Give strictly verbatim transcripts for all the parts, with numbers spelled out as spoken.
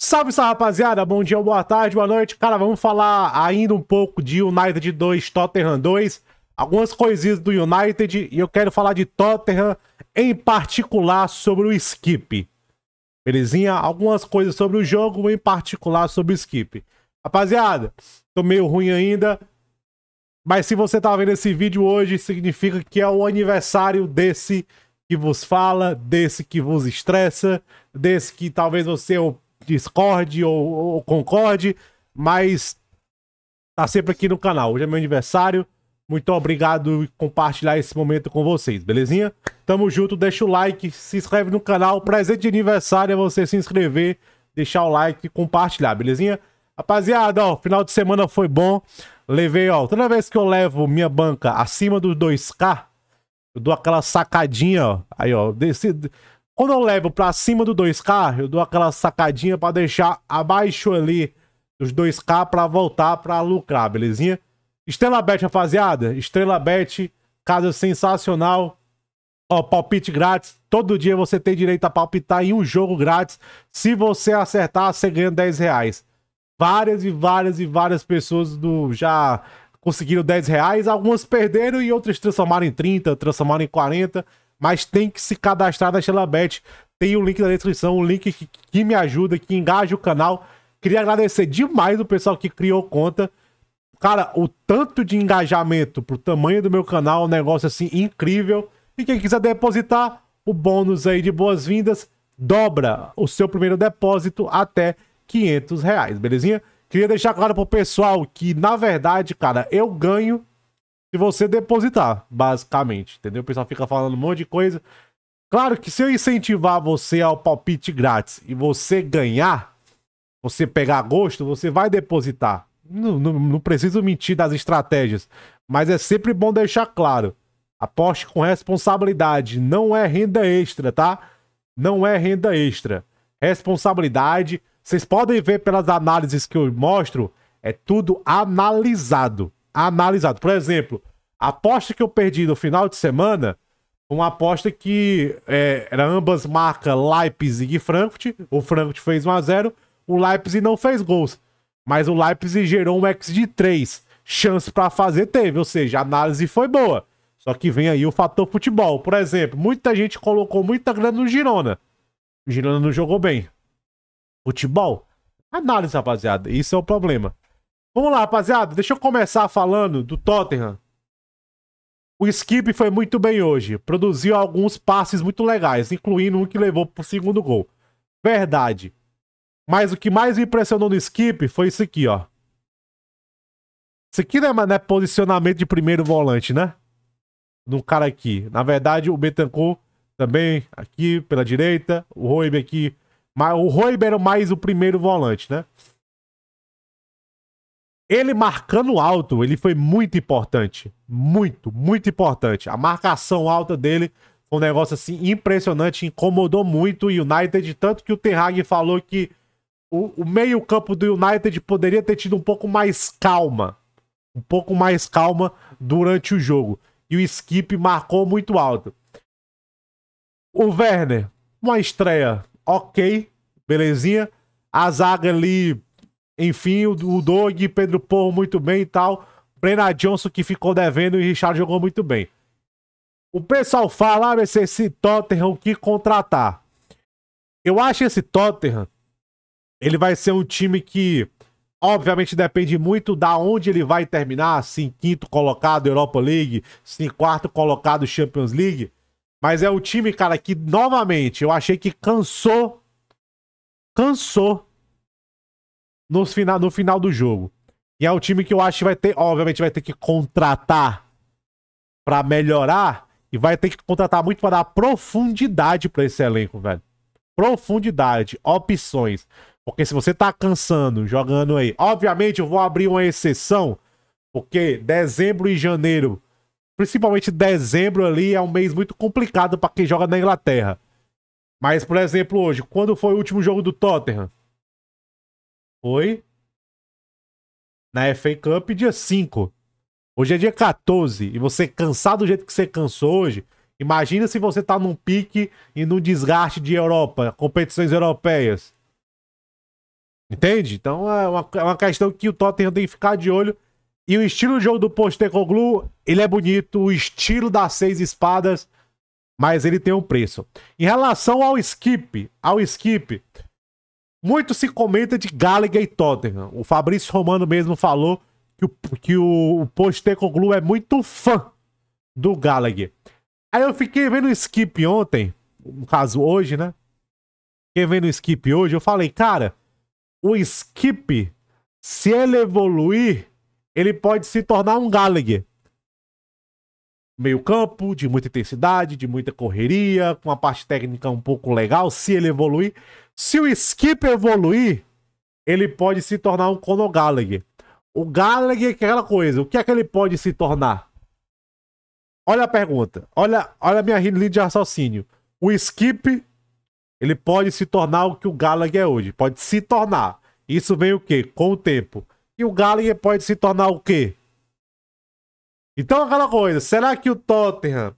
Salve, salve, rapaziada. Bom dia, boa tarde, boa noite. Cara, vamos falar ainda um pouco de United dois, Tottenham dois. Algumas coisinhas do United e eu quero falar de Tottenham em particular sobre o skip. Belezinha? Algumas coisas sobre o jogo em particular sobre o skip. Rapaziada, tô meio ruim ainda, mas se você tá vendo esse vídeo hoje, significa que é o aniversário desse que vos fala, desse que vos estressa, desse que talvez você... discorde ou, ou concorde, mas tá sempre aqui no canal. Hoje é meu aniversário. Muito obrigado por compartilhar esse momento com vocês, belezinha? Tamo junto, deixa o like, se inscreve no canal. Presente de aniversário é você se inscrever, deixar o like e compartilhar, belezinha? Rapaziada, ó, final de semana foi bom. Levei, ó, toda vez que eu levo minha banca acima dos dois K, eu dou aquela sacadinha, ó. Aí, ó, desse... Quando eu levo pra cima do dois K, eu dou aquela sacadinha pra deixar abaixo ali dos dois K pra voltar pra lucrar, belezinha? Estrela Bet, rapaziada. Estrela Bet, casa sensacional. Ó, palpite grátis. Todo dia você tem direito a palpitar em um jogo grátis. Se você acertar, você ganha dez reais. Várias e várias e várias pessoas do já conseguiram dez reais. Algumas perderam e outras transformaram em trinta, transformaram em quarenta. Mas tem que se cadastrar na Estrela Bet. Tem o link na descrição, o link que, que me ajuda, que engaja o canal. Queria agradecer demais o pessoal que criou conta. Cara, o tanto de engajamento pro tamanho do meu canal, um negócio assim incrível. E quem quiser depositar, o bônus aí de boas-vindas dobra o seu primeiro depósito até quinhentos reais, belezinha? Queria deixar claro pro pessoal que, na verdade, cara, eu ganho... se você depositar, basicamente, entendeu? O pessoal fica falando um monte de coisa. Claro que se eu incentivar você ao palpite grátis e você ganhar, você pegar gosto, você vai depositar. Não, não, não preciso mentir das estratégias, mas é sempre bom deixar claro. Aposte com responsabilidade, não é renda extra, tá? Não é renda extra. Responsabilidade, vocês podem ver pelas análises que eu mostro, é tudo analisado. analisado. Por exemplo, a aposta que eu perdi no final de semana, uma aposta que é, era ambas marcas Leipzig e Frankfurt, o Frankfurt fez um a zero, o Leipzig não fez gols, mas o Leipzig gerou um xG de três, chance para fazer teve, ou seja, a análise foi boa, só que vem aí o fator futebol. Por exemplo, muita gente colocou muita grana no Girona, o Girona não jogou bem. Futebol? Análise, rapaziada, isso é o problema. Vamos lá, rapaziada. Deixa eu começar falando do Tottenham. O skip foi muito bem hoje. Produziu alguns passes muito legais, incluindo um que levou pro segundo gol. Verdade. Mas o que mais me impressionou no skip foi isso aqui, ó. Isso aqui não é, não é posicionamento de primeiro volante, né? No cara aqui. Na verdade, o Betancur também aqui pela direita. O Ruibe aqui. O Ruibe era mais o primeiro volante, né? Ele marcando alto, ele foi muito importante. Muito, muito importante. A marcação alta dele foi um negócio assim impressionante, incomodou muito o United, tanto que o Ten Hag falou que o, o meio-campo do United poderia ter tido um pouco mais calma. Um pouco mais calma durante o jogo. E o skip marcou muito alto. O Werner, uma estreia ok, belezinha. A zaga ali... enfim, o Doug, Pedro Porro muito bem e tal. Brenna Johnson que ficou devendo e o Richard jogou muito bem. O pessoal fala, ah, mas esse Tottenham que contratar. Eu acho que esse Tottenham, ele vai ser um time que, obviamente, depende muito da onde ele vai terminar. Se em quinto colocado Europa League, se em quarto colocado Champions League. Mas é um time, cara, que novamente, eu achei que cansou. Cansou. No final, no final do jogo. E é um time que eu acho que vai ter, obviamente, vai ter que contratar pra melhorar. E vai ter que contratar muito pra dar profundidade pra esse elenco, velho. Profundidade, opções. Porque se você tá cansando, jogando aí... Obviamente, eu vou abrir uma exceção. Porque dezembro e janeiro, principalmente dezembro ali, é um mês muito complicado pra quem joga na Inglaterra. Mas, por exemplo, hoje, quando foi o último jogo do Tottenham? Foi na F A Cup dia cinco. Hoje é dia quatorze. E você cansar do jeito que você cansou hoje, imagina se você tá num pique e num desgaste de Europa, competições europeias. Entende? Então é uma, é uma questão que o Tottenham tem que ficar de olho. E o estilo de jogo do Postecoglou, ele é bonito, o estilo das seis espadas, mas ele tem um preço. Em relação ao skip, ao skip, muito se comenta de Gallagher e Tottenham. O Fabrício Romano mesmo falou que o, que o Postecoglou é muito fã do Gallagher. Aí eu fiquei vendo o skip ontem, no caso hoje, né? Fiquei vendo o skip hoje, eu falei, cara, o skip, se ele evoluir, ele pode se tornar um Gallagher. Meio campo, de muita intensidade, de muita correria, com uma parte técnica um pouco legal, se ele evoluir. Se o skip evoluir, ele pode se tornar um Conor Gallagher. O Gallagher é aquela coisa, o que é que ele pode se tornar? Olha a pergunta, olha, olha a minha linha de raciocínio. O skip, ele pode se tornar o que o Gallagher é hoje, pode se tornar. Isso vem o quê? Com o tempo. E o Gallagher pode se tornar o quê? Então aquela coisa, será que o Tottenham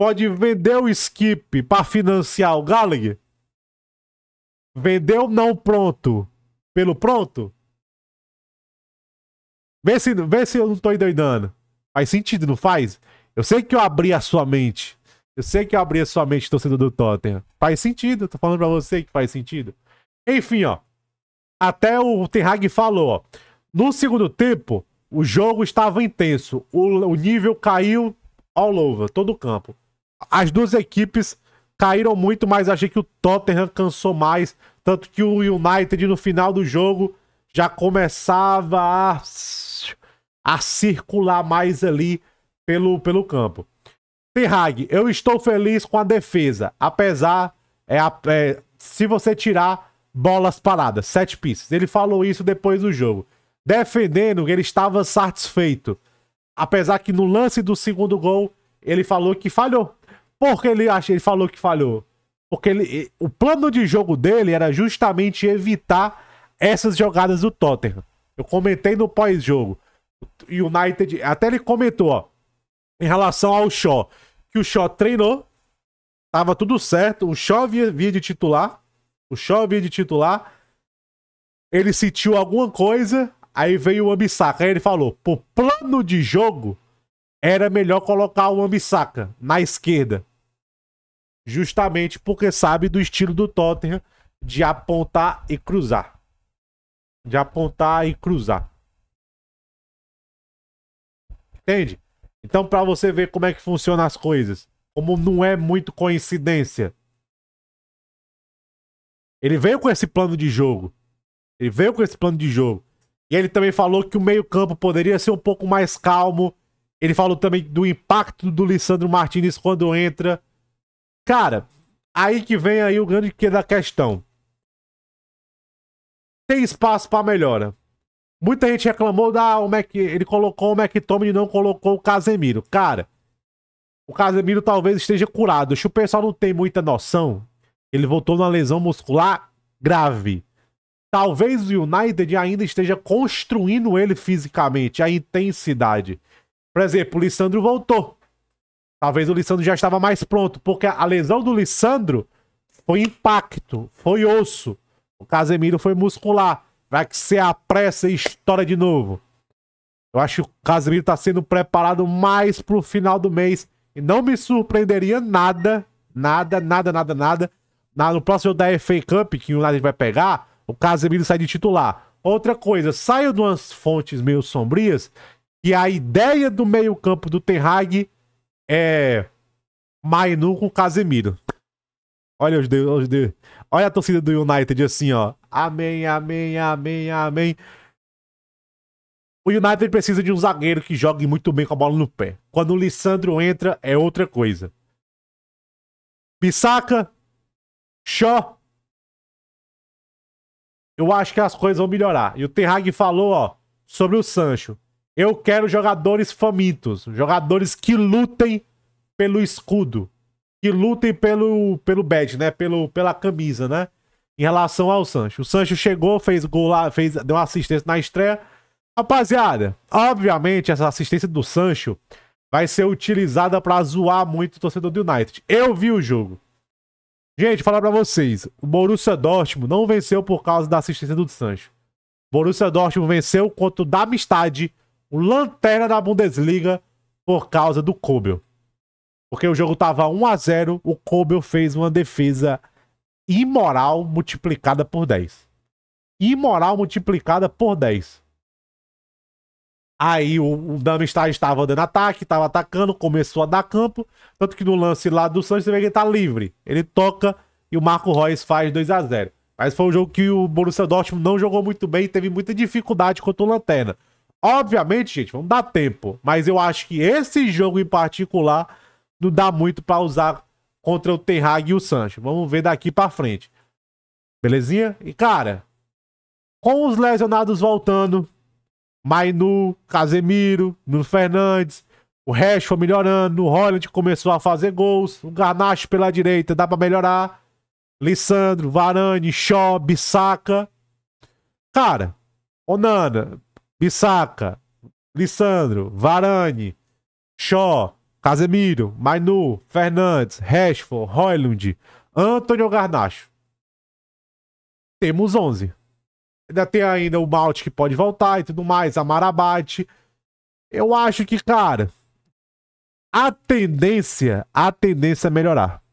pode vender o skip para financiar o Gallagher? Vendeu não pronto pelo pronto? Vê se, vê se eu não tô endoidando. Faz sentido, não faz? Eu sei que eu abri a sua mente. Eu sei que eu abri a sua mente, torcedor do Tottenham. Faz sentido, tô falando pra você que faz sentido. Enfim, ó. Até o Ten Hag falou, ó. No segundo tempo, o jogo estava intenso, o, o nível caiu all over, todo o campo. As duas equipes caíram muito, mas achei que o Tottenham cansou mais, tanto que o United no final do jogo já começava a, a circular mais ali pelo, pelo campo. Ten Hag, eu estou feliz com a defesa, apesar, é, é, se você tirar bolas paradas, set pieces. Ele falou isso depois do jogo. Defendendo, ele estava satisfeito. Apesar que no lance do segundo gol, ele falou que falhou. Por que ele, ele falou que falhou? Porque ele, o plano de jogo dele era justamente evitar essas jogadas do Tottenham. Eu comentei no pós-jogo. United, até ele comentou, ó, em relação ao Shaw, que o Shaw treinou, tava tudo certo, o Shaw via, via de titular, o Shaw via de titular, ele sentiu alguma coisa. Aí veio o Wan-Bissaka, aí ele falou, pro plano de jogo, era melhor colocar o Wan-Bissaka na esquerda. Justamente porque sabe do estilo do Tottenham de apontar e cruzar. De apontar e cruzar. Entende? Então pra você ver como é que funcionam as coisas. Como não é muito coincidência. Ele veio com esse plano de jogo. Ele veio com esse plano de jogo. E ele também falou que o meio-campo poderia ser um pouco mais calmo. Ele falou também do impacto do Lisandro Martinez quando entra. Cara, aí que vem aí o grande que da questão. Tem espaço para melhora. Muita gente reclamou da o Mac, ele colocou o McTominay e não colocou o Casemiro. Cara, o Casemiro talvez esteja curado. Acho que o pessoal não tem muita noção. Ele voltou numa lesão muscular grave. Talvez o United ainda esteja construindo ele fisicamente, a intensidade. Por exemplo, o Lisandro voltou. Talvez o Lisandro já estava mais pronto, porque a lesão do Lisandro foi impacto, foi osso. O Casemiro foi muscular. Vai que ser a pressa e estoura de novo. Eu acho que o Casemiro está sendo preparado mais para o final do mês. E não me surpreenderia nada, nada, nada, nada, nada. No próximo jogo da F A Cup, que o United vai pegar... O Casemiro sai de titular. Outra coisa, saiu de umas fontes meio sombrias que a ideia do meio-campo do Ten Hag é Mainoo com o Casemiro. Olha os Deus, os Deus. Olha a torcida do United assim, ó. Amém, amém, amém, amém. O United precisa de um zagueiro que jogue muito bem com a bola no pé. Quando o Lisandro entra, é outra coisa. Bissaka, Shaw. Eu acho que as coisas vão melhorar. E o Ten Hag falou, ó, sobre o Sancho. Eu quero jogadores famintos. Jogadores que lutem pelo escudo. Que lutem pelo, pelo badge, né? Pelo, pela camisa, né? Em relação ao Sancho. O Sancho chegou, fez gol lá, fez, deu uma assistência na estreia. Rapaziada, obviamente essa assistência do Sancho vai ser utilizada pra zoar muito o torcedor do United. Eu vi o jogo. Gente, falar pra vocês. O Borussia Dortmund não venceu por causa da assistência do Sancho. O Borussia Dortmund venceu contra o Darmstadt, o lanterna da Bundesliga, por causa do Kobel. Porque o jogo tava um a zero, o Kobel fez uma defesa imoral multiplicada por dez. Imoral multiplicada por dez. Aí o, o Darmstadt estava dando ataque, estava atacando, começou a dar campo. Tanto que no lance lá do Sancho, você vê que ele tá livre. Ele toca e o Marco Reus faz dois a zero. Mas foi um jogo que o Borussia Dortmund não jogou muito bem e teve muita dificuldade contra o Lanterna. Obviamente, gente, vamos dar tempo. Mas eu acho que esse jogo em particular não dá muito para usar contra o Ten Hag e o Sancho. Vamos ver daqui para frente. Belezinha? E, cara, com os lesionados voltando... Mainoo, Casemiro, Nuno Fernandes, o Rashford melhorando, o Højlund começou a fazer gols, o Garnacho pela direita, dá pra melhorar, Lisandro, Varane, Shaw, Bissaka, cara, Onana, Bissaka, Lisandro, Varane, Shaw, Casemiro, Mainoo, Fernandes, Rashford, Højlund, Antony ou Garnacho. Temos onze. Ainda tem ainda o Mount que pode voltar e tudo mais, a Marabate. Eu acho que, cara, a tendência, a tendência é melhorar.